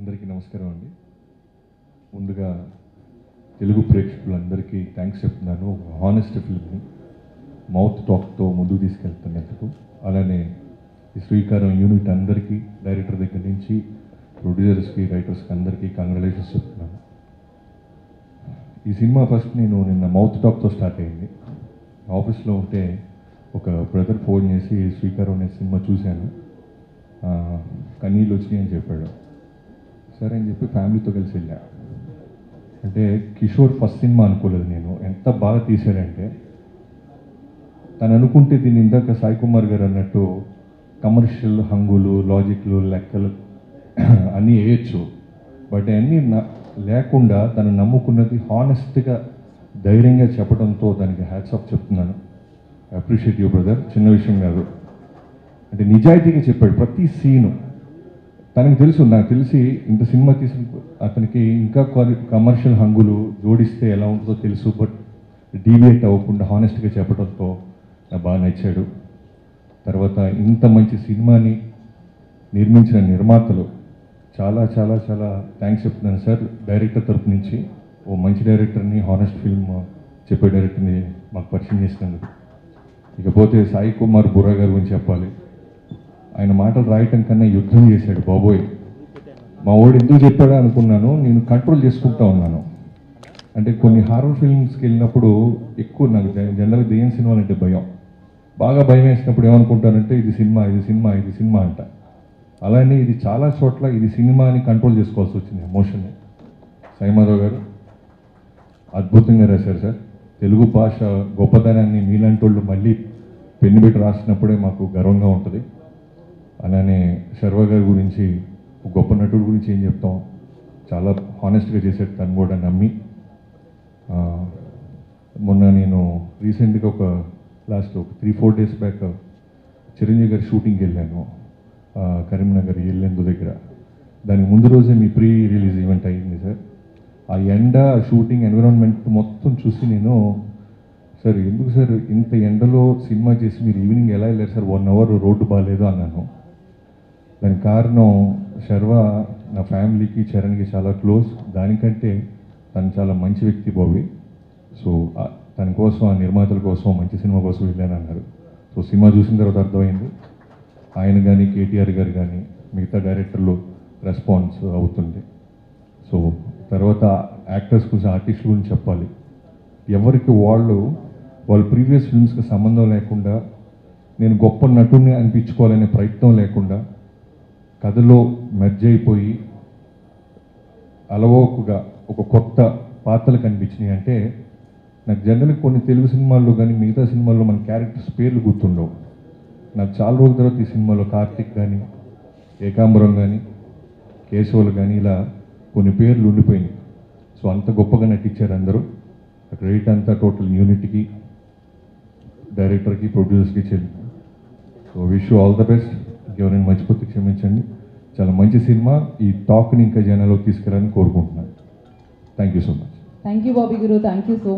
అందరికీ నమస్కారం అండి. ముందుగా తెలుగు ప్రేక్షకులందరికీ థ్యాంక్స్ చెప్తున్నాను. హానెస్ట్ ఫిల్మ్ని మౌత్ టాక్తో ముందుకు తీసుకెళ్తున్నందుకు, అలానే ఈ శ్రీకారం యూనిట్ అందరికీ, డైరెక్టర్ దగ్గర నుంచి ప్రొడ్యూసర్స్కి, రైటర్స్కి అందరికీ కంగ్రాచులేషన్స్ చెప్తున్నాను. ఈ సినిమా ఫస్ట్ నేను నిన్న మౌత్ టాక్తో స్టార్ట్ అయ్యింది. ఆఫీస్లో ఉంటే ఒక బ్రదర్ ఫోన్ చేసి శ్రీకారం అనే సినిమా చూశాను, కన్నీళ్ళు వచ్చినాయి అని చెప్పాడు. సరే అని చెప్పి ఫ్యామిలీతో కలిసి వెళ్ళా. అంటే కిషోర్ ఫస్ట్ సినిమా అనుకోలేదు నేను. ఎంత బాగా తీశాడంటే, తను అనుకుంటే దీన్ని ఇందాక సాయి కుమార్ గారు అన్నట్టు కమర్షియల్ హంగులు, లాజిక్లు, లెక్కలు అన్నీ వేయచ్చు. బట్ అన్నీ లేకుండా తను నమ్ముకున్నది హానెస్ట్గా, ధైర్యంగా చెప్పడంతో దానికి హ్యాట్స్ ఆఫ్ చెప్తున్నాను. Appreciate you brother. చిన్న విషయం కాదు, అంటే నిజాయితీగా చెప్పాడు ప్రతి సీను. తనకు తెలుసు, నాకు తెలిసి ఇంత సినిమా తీసిన అతనికి ఇంకా కమర్షియల్ హంగులు జోడిస్తే ఎలా ఉంటుందో తెలుసు. బట్ డీవియేట్ అవ్వకుండా హానెస్ట్గా చెప్పడంతో నాకు బాగా నచ్చాడు. తర్వాత ఇంత మంచి సినిమాని నిర్మించిన నిర్మాతలు చాలా చాలా చాలా థ్యాంక్స్ చెప్తున్నాను సార్. డైరెక్టర్ తరపు నుంచి ఓ మంచి డైరెక్టర్ని, హానెస్ట్ ఫిల్మ్ చెప్పే డైరెక్టర్ని మాకు పరిచయం చేసినందుకు. ఇకపోతే సాయి కుమార్ బుర్రా గారి గురించి చెప్పాలి. ఆయన మాటలు రాయటం కన్నా యుద్ధం చేశాడు బాబోయ్. మా వాడు ఎందుకు చెప్పాడో అనుకున్నాను, నేను కంట్రోల్ చేసుకుంటా ఉన్నాను. అంటే కొన్ని హారర్ ఫిల్మ్స్కి వెళ్ళినప్పుడు ఎక్కువ నాకు జనరల్గా దెయ్యం సినిమాలు అంటే భయం. బాగా భయం వేసినప్పుడు ఏమనుకుంటానంటే ఇది సినిమా అంట. అలానే ఇది చాలా చోట్ల ఇది సినిమా అని కంట్రోల్ చేసుకోవాల్సి వచ్చింది ఎమోషన్ని. సాయిమాధవ్ గారు అద్భుతంగా రాశారు సార్. తెలుగు భాష గొప్పతనాన్ని మీలాంటి వాళ్ళు మళ్ళీ పెన్ను పెట్టి రాసినప్పుడే మాకు గర్వంగా ఉంటుంది. అలానే శర్వ గారి గురించి, గొప్ప నటుడి గురించి ఏం చెప్తాం, చాలా హానెస్ట్గా చేశాడు తను కూడా నమ్మి. మొన్న నేను రీసెంట్గా ఒక 3-4 డేస్ బ్యాక్ చిరంజీవి గారి షూటింగ్కి వెళ్ళాను, కరీంనగర్ ఎల్లెందు దగ్గర. దానికి ముందు రోజే మీ ప్రీ రిలీజ్ ఈవెంట్ అయ్యింది సార్. ఆ ఎండ, ఆ షూటింగ్ ఎన్విరాన్మెంట్ మొత్తం చూసి నేను, సార్ ఎందుకు సార్ ఇంత ఎండలో సినిమా చేసి మీరు ఈవినింగ్ ఎలా వెళ్ళారు సార్, 1 అవర్ రోడ్డు బాగాలేదు అన్నాను. దానికి కారణం శర్వ నా ఫ్యామిలీకి, చరణ్కి చాలా క్లోజ్. దానికంటే తను చాలా మంచి వ్యక్తి బాబీ. సో తన కోసం, ఆ నిర్మాతల కోసం, మంచి సినిమా కోసం వెళ్ళాను అన్నారు. సో సినిమా చూసిన తర్వాత అర్థమైంది, ఆయన కానీ కేటీఆర్ గారు కానీ మిగతా డైరెక్టర్లు రెస్పాన్స్ అవుతుంది. సో తర్వాత యాక్టర్స్ గురించి, ఆర్టిస్టుల గురించి చెప్పాలి. ఎవరికి వాళ్ళు ప్రీవియస్ ఫిల్మ్స్కి సంబంధం లేకుండా, నేను గొప్ప నటుని అనిపించుకోవాలనే ప్రయత్నం లేకుండా, కథలో మెర్జ్ అయిపోయి అలవోకుగా ఒక కొత్త పాత్రలు కనిపించినాయి. అంటే నాకు జనరల్గా కొన్ని తెలుగు సినిమాల్లో కానీ మిగతా సినిమాల్లో మన క్యారెక్టర్స్ పేర్లు గుర్తుండవు. నాకు చాలా రోజుల తర్వాత ఈ సినిమాలో కార్తిక్ కానీ, ఏకాంబరం కానీ, కేశవులు కానీ ఇలా కొన్ని పేర్లు ఉండిపోయినాయి. సో అంత గొప్పగా నటించారు అందరూ. క్రెడిట్ అంతా టోటల్ యూనిట్కి, డైరెక్టర్కి, ప్రొడ్యూసర్స్కి చెల్లింది. So wish you all the best. ఎవరైనా మర్చిపోతే క్షమించండి. చాలా మంచి సినిమా. ఈ టాక్ని ఇంకా జనాల్లోకి తీసుకెళ్ళాలని కోరుకుంటున్నాను. Thank you so much. Thank you Bobby గారు. Thank you so much.